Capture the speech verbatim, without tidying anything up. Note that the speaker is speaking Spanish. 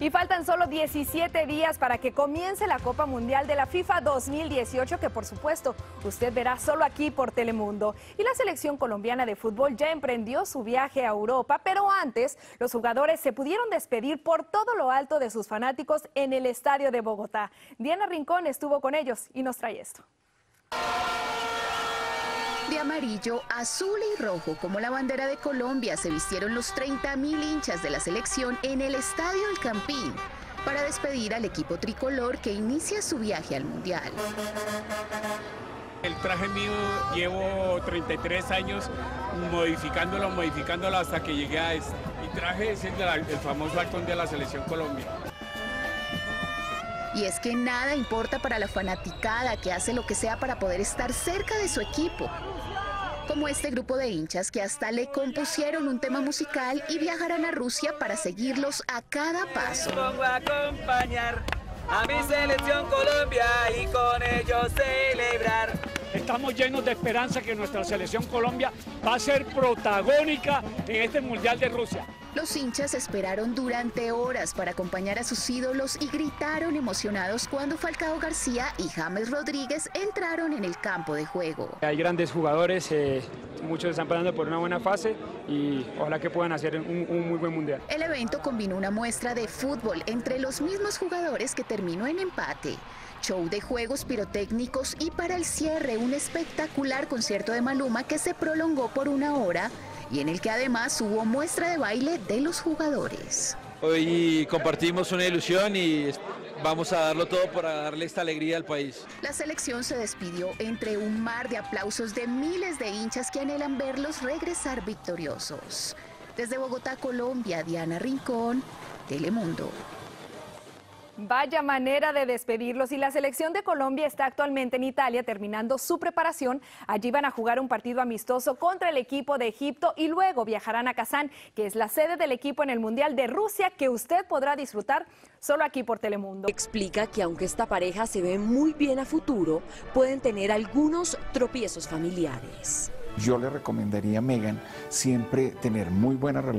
Y faltan solo diecisiete días para que comience la Copa Mundial de la FIFA dos mil dieciocho, que por supuesto usted verá solo aquí por Telemundo. Y la selección colombiana de fútbol ya emprendió su viaje a Europa, pero antes los jugadores se pudieron despedir por todo lo alto de sus fanáticos en el Estadio de Bogotá. Diana Rincón estuvo con ellos y nos trae esto. De amarillo, azul y rojo, como la bandera de Colombia, se vistieron los treinta mil hinchas de la selección en el Estadio El Campín para despedir al equipo tricolor que inicia su viaje al Mundial. El traje mío llevo treinta y tres años modificándolo, modificándolo hasta que llegué a este. Mi traje es el, de la, el famoso halcón de la selección Colombia. Y es que nada importa para la fanaticada que hace lo que sea para poder estar cerca de su equipo. Como este grupo de hinchas que hasta le compusieron un tema musical y viajarán a Rusia para seguirlos a cada paso. Vengo a acompañar a mi selección Colombia y con ellos celebrar. Estamos llenos de esperanza que nuestra selección Colombia va a ser protagónica en este Mundial de Rusia. Los hinchas esperaron durante horas para acompañar a sus ídolos y gritaron emocionados cuando Falcao García y James Rodríguez entraron en el campo de juego. Hay grandes jugadores, eh, muchos están pasando por una buena fase y ojalá que puedan hacer un, un muy buen mundial. El evento combinó una muestra de fútbol entre los mismos jugadores que terminó en empate, show de juegos pirotécnicos y para el cierre un espectacular concierto de Maluma que se prolongó por una hora y en el que además hubo muestra de baile de los jugadores. Hoy compartimos una ilusión y vamos a darlo todo para darle esta alegría al país. La selección se despidió entre un mar de aplausos de miles de hinchas que anhelan verlos regresar victoriosos. Desde Bogotá, Colombia, Diana Rincón, Telemundo. Vaya manera de despedirlos, y la selección de Colombia está actualmente en Italia terminando su preparación. Allí van a jugar un partido amistoso contra el equipo de Egipto y luego viajarán a Kazán, que es la sede del equipo en el Mundial de Rusia, que usted podrá disfrutar solo aquí por Telemundo. Explica que aunque esta pareja se ve muy bien a futuro, pueden tener algunos tropiezos familiares. Yo le recomendaría a Megan siempre tener muy buena relación.